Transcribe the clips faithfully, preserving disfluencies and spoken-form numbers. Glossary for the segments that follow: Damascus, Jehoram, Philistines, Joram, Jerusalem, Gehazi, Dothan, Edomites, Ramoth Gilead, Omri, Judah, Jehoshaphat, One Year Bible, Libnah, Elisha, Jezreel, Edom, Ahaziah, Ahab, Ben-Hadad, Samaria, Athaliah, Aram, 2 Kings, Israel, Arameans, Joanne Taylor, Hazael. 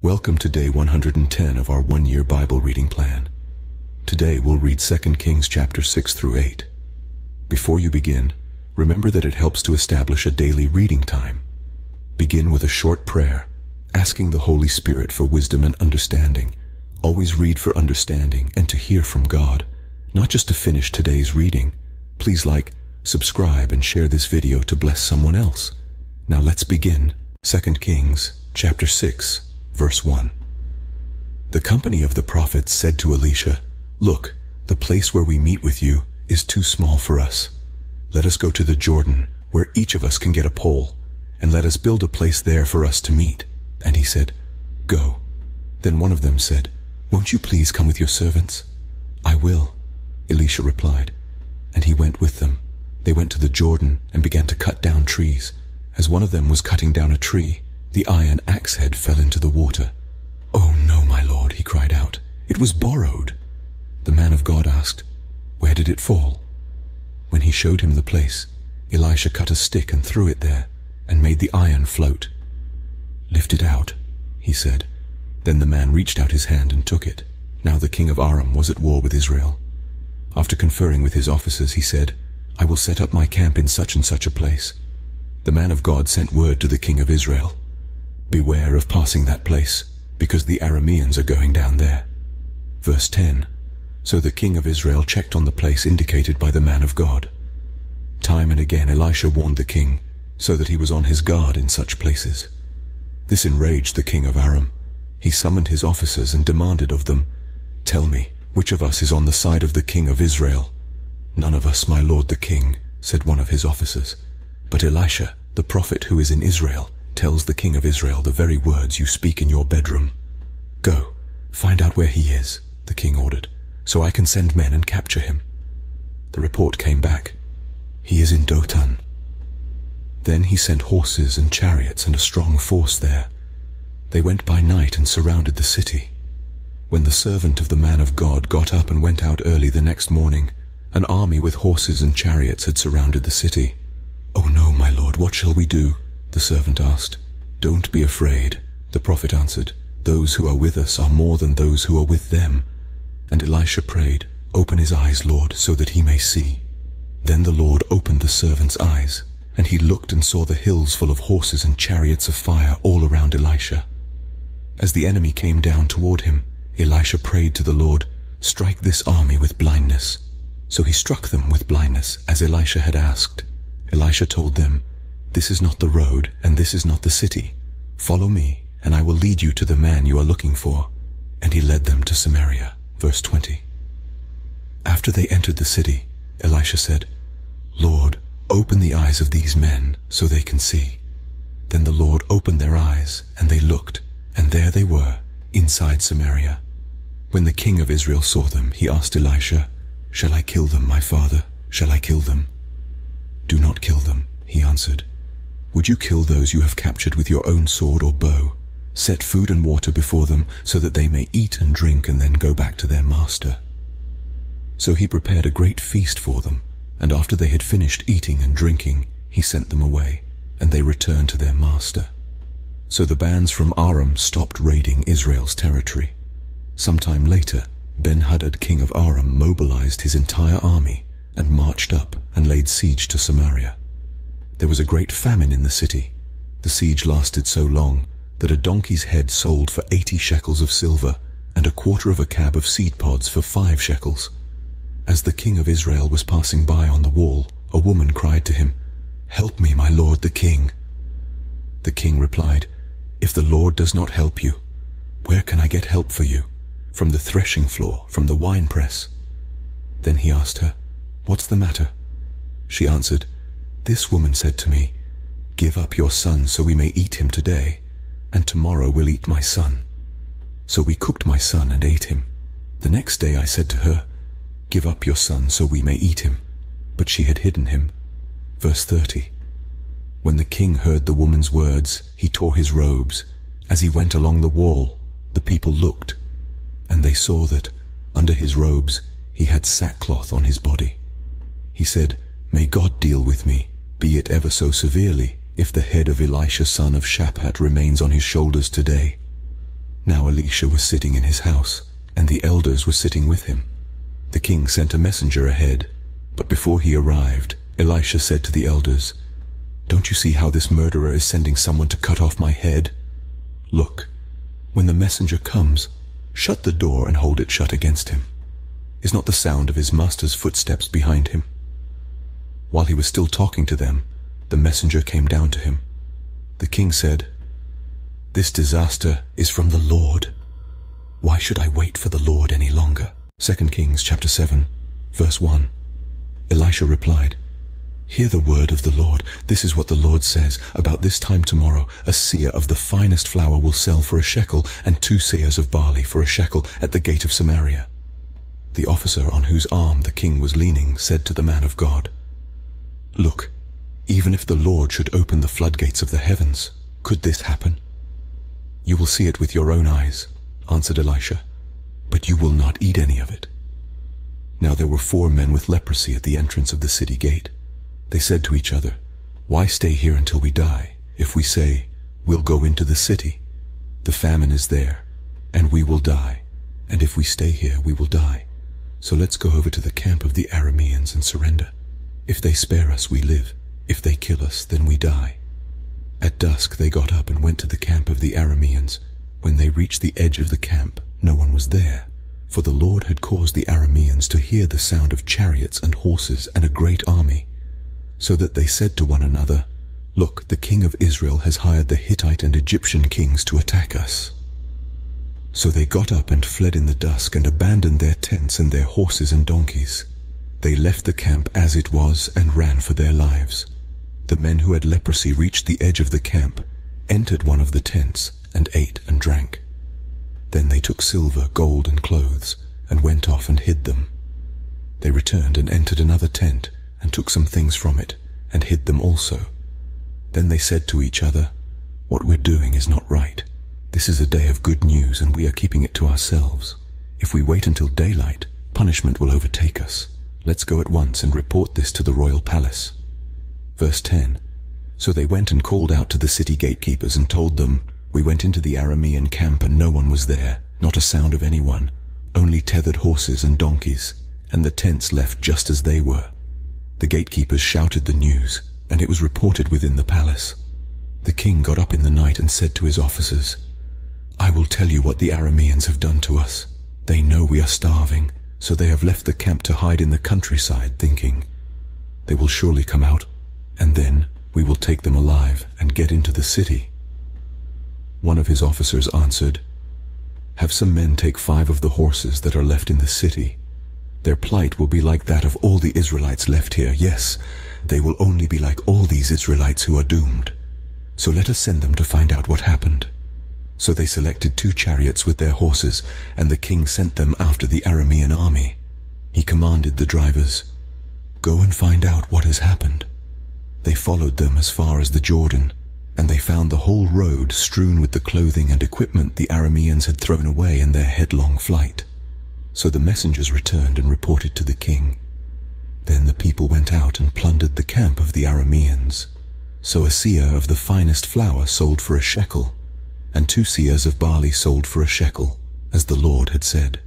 Welcome to day one hundred ten of our one-year Bible reading plan. Today we'll read Second Kings chapter six through eight. Before you begin, remember that it helps to establish a daily reading time. Begin with a short prayer, asking the Holy Spirit for wisdom and understanding. Always read for understanding and to hear from God, not just to finish today's reading. Please like, subscribe, and share this video to bless someone else. Now let's begin. Second Kings chapter six, verse one. The company of the prophets said to Elisha, "Look, the place where we meet with you is too small for us. Let us go to the Jordan, where each of us can get a pole, and let us build a place there for us to meet." And he said, "Go." Then one of them said, "Won't you please come with your servants?" "I will," Elisha replied. And he went with them. They went to the Jordan and began to cut down trees. As one of them was cutting down a tree, the iron axe head fell into the water. "Oh no, my lord," he cried out. "It was borrowed." The man of God asked, "Where did it fall?" When he showed him the place, Elisha cut a stick and threw it there, and made the iron float. "Lift it out," he said. Then the man reached out his hand and took it. Now the king of Aram was at war with Israel. After conferring with his officers, he said, "I will set up my camp in such and such a place." The man of God sent word to the king of Israel, "Beware of passing that place, because the Arameans are going down there." Verse ten. So the king of Israel checked on the place indicated by the man of God. Time and again Elisha warned the king, so that he was on his guard in such places. This enraged the king of Aram. He summoned his officers and demanded of them, "Tell me, which of us is on the side of the king of Israel?" "None of us, my lord the king," said one of his officers. "But Elisha, the prophet who is in Israel, tells the king of Israel the very words you speak in your bedroom." "Go, find out where he is," the king ordered, "so I can send men and capture him." The report came back, "He is in Dothan." Then he sent horses and chariots and a strong force there. They went by night and surrounded the city. When the servant of the man of God got up and went out early the next morning, an army with horses and chariots had surrounded the city. "Oh no, my lord, what shall we do?" the servant asked. "Don't be afraid," the prophet answered. "Those who are with us are more than those who are with them." And Elisha prayed, "Open his eyes, Lord, so that he may see." Then the Lord opened the servant's eyes, and he looked and saw the hills full of horses and chariots of fire all around Elisha. As the enemy came down toward him, Elisha prayed to the Lord, "Strike this army with blindness." So he struck them with blindness, as Elisha had asked. Elisha told them, "This is not the road, and this is not the city. Follow me, and I will lead you to the man you are looking for." And he led them to Samaria. Verse twenty. After they entered the city, Elisha said, "Lord, open the eyes of these men so they can see." Then the Lord opened their eyes, and they looked, and there they were, inside Samaria. When the king of Israel saw them, he asked Elisha, "Shall I kill them, my father? Shall I kill them?" "Do not kill them," he answered. "Would you kill those you have captured with your own sword or bow? Set food and water before them so that they may eat and drink and then go back to their master." So he prepared a great feast for them, and after they had finished eating and drinking, he sent them away, and they returned to their master. So the bands from Aram stopped raiding Israel's territory. Sometime later, Ben-Hadad, king of Aram, mobilized his entire army and marched up and laid siege to Samaria. There was a great famine in the city. The siege lasted so long that a donkey's head sold for eighty shekels of silver and a quarter of a cab of seed pods for five shekels. As the king of Israel was passing by on the wall, a woman cried to him, "Help me, my lord the king." The king replied, "If the Lord does not help you, where can I get help for you? From the threshing floor, from the winepress." Then he asked her, "What's the matter?" She answered, "This woman said to me, 'Give up your son so we may eat him today, and tomorrow we'll eat my son.' So we cooked my son and ate him. The next day I said to her, 'Give up your son so we may eat him.' But she had hidden him." Verse thirty. When the king heard the woman's words, he tore his robes. As he went along the wall, the people looked, and they saw that, under his robes, he had sackcloth on his body. He said, "May God deal with me, be it ever so severely, if the head of Elisha son of Shaphat remains on his shoulders today." Now Elisha was sitting in his house, and the elders were sitting with him. The king sent a messenger ahead, but before he arrived, Elisha said to the elders, "Don't you see how this murderer is sending someone to cut off my head? Look, when the messenger comes, shut the door and hold it shut against him. Is not the sound of his master's footsteps behind him?" While he was still talking to them, the messenger came down to him. The king said, "This disaster is from the Lord. Why should I wait for the Lord any longer?" Second Kings chapter seven, verse one. Elisha replied, "Hear the word of the Lord. This is what the Lord says. About this time tomorrow, a seah of the finest flour will sell for a shekel, and two seahs of barley for a shekel at the gate of Samaria." The officer on whose arm the king was leaning said to the man of God, "Look, even if the Lord should open the floodgates of the heavens, could this happen?" "You will see it with your own eyes," answered Elisha, "but you will not eat any of it." Now there were four men with leprosy at the entrance of the city gate. They said to each other, "Why stay here until we die? If we say, 'We'll go into the city,' the famine is there, and we will die. And if we stay here, we will die. So let's go over to the camp of the Arameans and surrender. If they spare us, we live. If they kill us, then we die." At dusk they got up and went to the camp of the Arameans. When they reached the edge of the camp, no one was there, for the Lord had caused the Arameans to hear the sound of chariots and horses and a great army. So that they said to one another, "Look, the king of Israel has hired the Hittite and Egyptian kings to attack us." So they got up and fled in the dusk and abandoned their tents and their horses and donkeys. They left the camp as it was and ran for their lives. The men who had leprosy reached the edge of the camp, entered one of the tents, and ate and drank. Then they took silver, gold, and clothes, and went off and hid them. They returned and entered another tent, and took some things from it, and hid them also. Then they said to each other, "What we're doing is not right. This is a day of good news, and we are keeping it to ourselves. If we wait until daylight, punishment will overtake us. Let's go at once and report this to the royal palace." Verse ten. So they went and called out to the city gatekeepers and told them, "We went into the Aramean camp and no one was there, not a sound of anyone, only tethered horses and donkeys, and the tents left just as they were." The gatekeepers shouted the news, and it was reported within the palace. The king got up in the night and said to his officers, "I will tell you what the Arameans have done to us. They know we are starving, so they have left the camp to hide in the countryside, thinking, 'They will surely come out, and then we will take them alive and get into the city.'" One of his officers answered, "Have some men take five of the horses that are left in the city. Their plight will be like that of all the Israelites left here. Yes, they will only be like all these Israelites who are doomed. So let us send them to find out what happened." So they selected two chariots with their horses, and the king sent them after the Aramean army. He commanded the drivers, "Go and find out what has happened." They followed them as far as the Jordan, and they found the whole road strewn with the clothing and equipment the Arameans had thrown away in their headlong flight. So the messengers returned and reported to the king. Then the people went out and plundered the camp of the Arameans. So a seah of the finest flour sold for a shekel, and two seahs of barley sold for a shekel, as the Lord had said.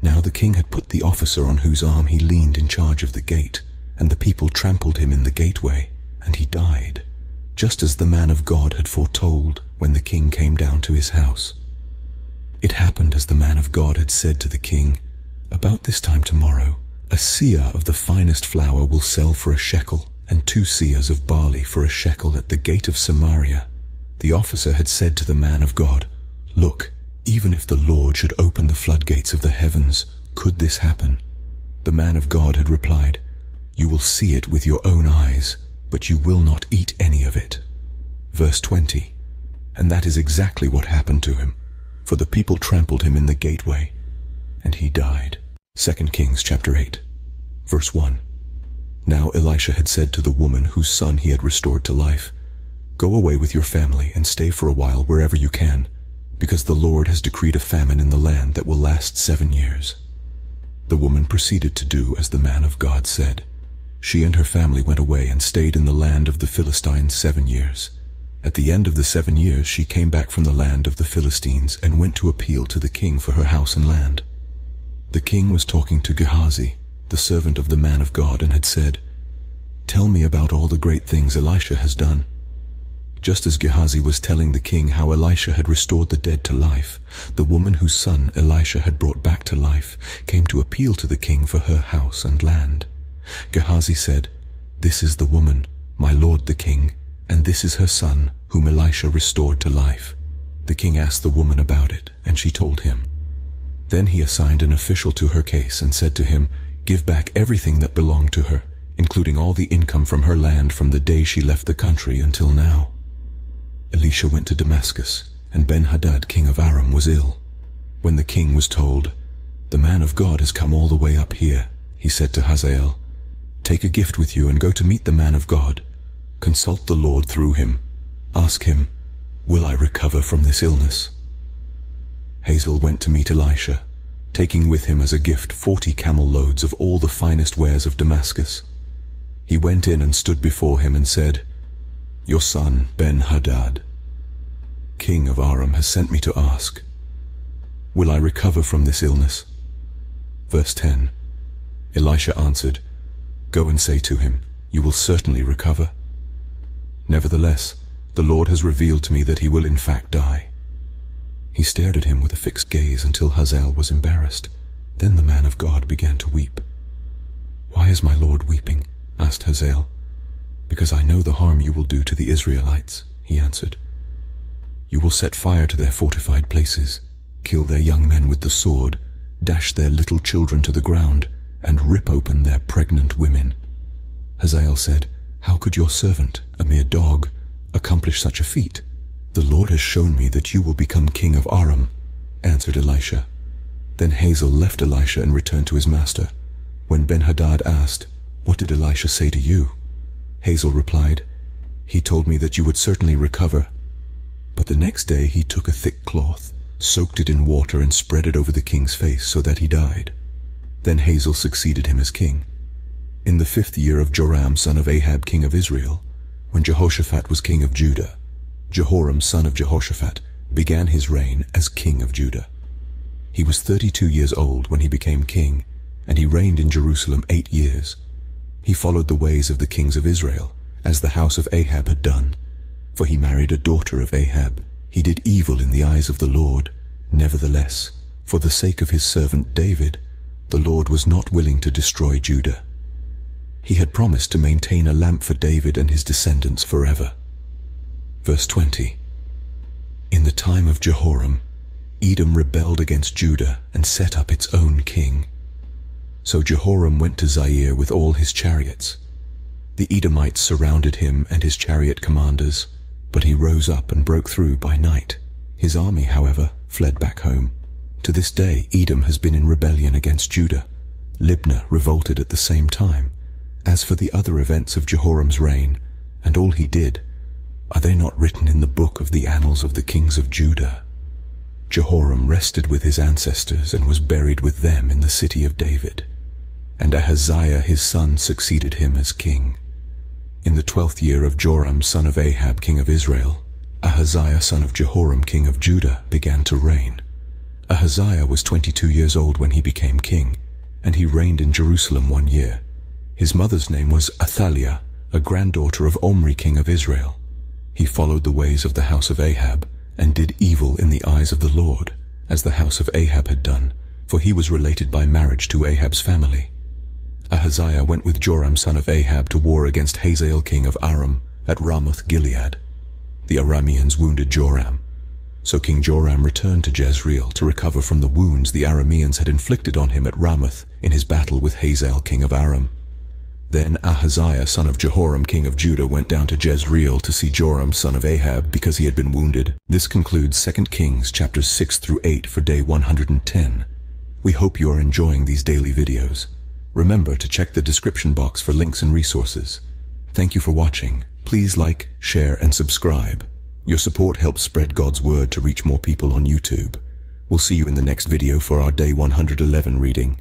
Now the king had put the officer on whose arm he leaned in charge of the gate, and the people trampled him in the gateway, and he died, just as the man of God had foretold when the king came down to his house. It happened as the man of God had said to the king, "About this time tomorrow, a seah of the finest flour will sell for a shekel, and two seahs of barley for a shekel at the gate of Samaria." The officer had said to the man of God, "Look, even if the Lord should open the floodgates of the heavens, could this happen?" The man of God had replied, "You will see it with your own eyes, but you will not eat any of it." Verse twenty. And that is exactly what happened to him, for the people trampled him in the gateway, and he died. Second Kings chapter eight, verse one. Now Elisha had said to the woman whose son he had restored to life, "Go away with your family and stay for a while wherever you can, because the Lord has decreed a famine in the land that will last seven years." The woman proceeded to do as the man of God said. She and her family went away and stayed in the land of the Philistines seven years. At the end of the seven years she came back from the land of the Philistines and went to appeal to the king for her house and land. The king was talking to Gehazi, the servant of the man of God, and had said, "Tell me about all the great things Elisha has done." Just as Gehazi was telling the king how Elisha had restored the dead to life, the woman whose son Elisha had brought back to life came to appeal to the king for her house and land. Gehazi said, "This is the woman, my lord the king, and this is her son, whom Elisha restored to life." The king asked the woman about it, and she told him. Then he assigned an official to her case and said to him, "Give back everything that belonged to her, including all the income from her land from the day she left the country until now." Elisha went to Damascus, and Ben-Hadad, king of Aram, was ill. When the king was told, "The man of God has come all the way up here," he said to Hazael, "Take a gift with you and go to meet the man of God. Consult the Lord through him. Ask him, 'Will I recover from this illness?'" Hazael went to meet Elisha, taking with him as a gift forty camel loads of all the finest wares of Damascus. He went in and stood before him and said, "Your son, Ben-Hadad, king of Aram, has sent me to ask, will I recover from this illness?" Verse ten. Elisha answered, "Go and say to him, 'You will certainly recover.' Nevertheless, the Lord has revealed to me that he will in fact die." He stared at him with a fixed gaze until Hazael was embarrassed. Then the man of God began to weep. "Why is my Lord weeping?" asked Hazael. "Because I know the harm you will do to the Israelites," he answered. "You will set fire to their fortified places, kill their young men with the sword, dash their little children to the ground, and rip open their pregnant women." Hazael said, "How could your servant, a mere dog, accomplish such a feat?" "The Lord has shown me that you will become king of Aram," answered Elisha. Then Hazael left Elisha and returned to his master. When Ben-Hadad asked, "What did Elisha say to you?" Hazael replied, "He told me that you would certainly recover." But the next day he took a thick cloth, soaked it in water, and spread it over the king's face so that he died. Then Hazael succeeded him as king. In the fifth year of Joram, son of Ahab, king of Israel, when Jehoshaphat was king of Judah, Jehoram, son of Jehoshaphat, began his reign as king of Judah. He was thirty-two years old when he became king, and he reigned in Jerusalem eight years. He followed the ways of the kings of Israel, as the house of Ahab had done. For he married a daughter of Ahab. He did evil in the eyes of the Lord. Nevertheless, for the sake of his servant David, the Lord was not willing to destroy Judah. He had promised to maintain a lamp for David and his descendants forever. Verse twenty. In the time of Jehoram, Edom rebelled against Judah and set up its own king. So Jehoram went to Zair with all his chariots. The Edomites surrounded him and his chariot commanders, but he rose up and broke through by night. His army, however, fled back home. To this day, Edom has been in rebellion against Judah. Libnah revolted at the same time. As for the other events of Jehoram's reign, and all he did, are they not written in the book of the annals of the kings of Judah? Jehoram rested with his ancestors and was buried with them in the city of David. And Ahaziah his son succeeded him as king. In the twelfth year of Joram, son of Ahab, king of Israel, Ahaziah, son of Jehoram, king of Judah, began to reign. Ahaziah was twenty-two years old when he became king, and he reigned in Jerusalem one year. His mother's name was Athaliah, a granddaughter of Omri, king of Israel. He followed the ways of the house of Ahab, and did evil in the eyes of the Lord, as the house of Ahab had done, for he was related by marriage to Ahab's family. Ahaziah went with Joram, son of Ahab, to war against Hazael, king of Aram, at Ramoth Gilead. The Arameans wounded Joram. So King Joram returned to Jezreel to recover from the wounds the Arameans had inflicted on him at Ramoth in his battle with Hazael, king of Aram. Then Ahaziah, son of Jehoram, king of Judah, went down to Jezreel to see Joram, son of Ahab, because he had been wounded. This concludes Second Kings chapters six through eight for day one hundred ten. We hope you are enjoying these daily videos. Remember to check the description box for links and resources. Thank you for watching. Please like, share, and subscribe. Your support helps spread God's word to reach more people on YouTube. We'll see you in the next video for our day one hundred eleven reading.